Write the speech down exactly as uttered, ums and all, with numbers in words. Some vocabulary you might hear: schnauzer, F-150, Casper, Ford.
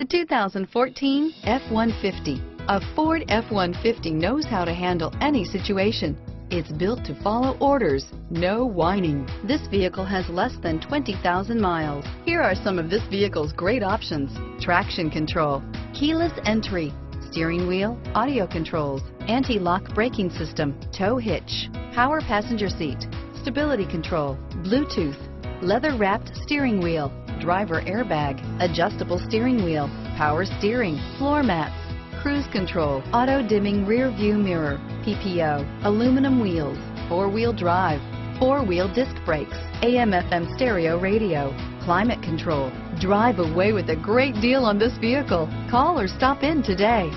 The two thousand fourteen F one fifty. A Ford F one fifty knows how to handle any situation. It's built to follow orders, no whining. This vehicle has less than twenty thousand miles. Here are some of this vehicle's great options: traction control, keyless entry, steering wheel audio controls, anti-lock braking system, tow hitch, power passenger seat, stability control, Bluetooth, leather-wrapped steering wheel, driver airbag, adjustable steering wheel, power steering, floor mats, cruise control, auto-dimming rear view mirror, P P O, aluminum wheels, four-wheel drive, four-wheel disc brakes, A M F M stereo radio, climate control. Drive away with a great deal on this vehicle. Call or stop in today.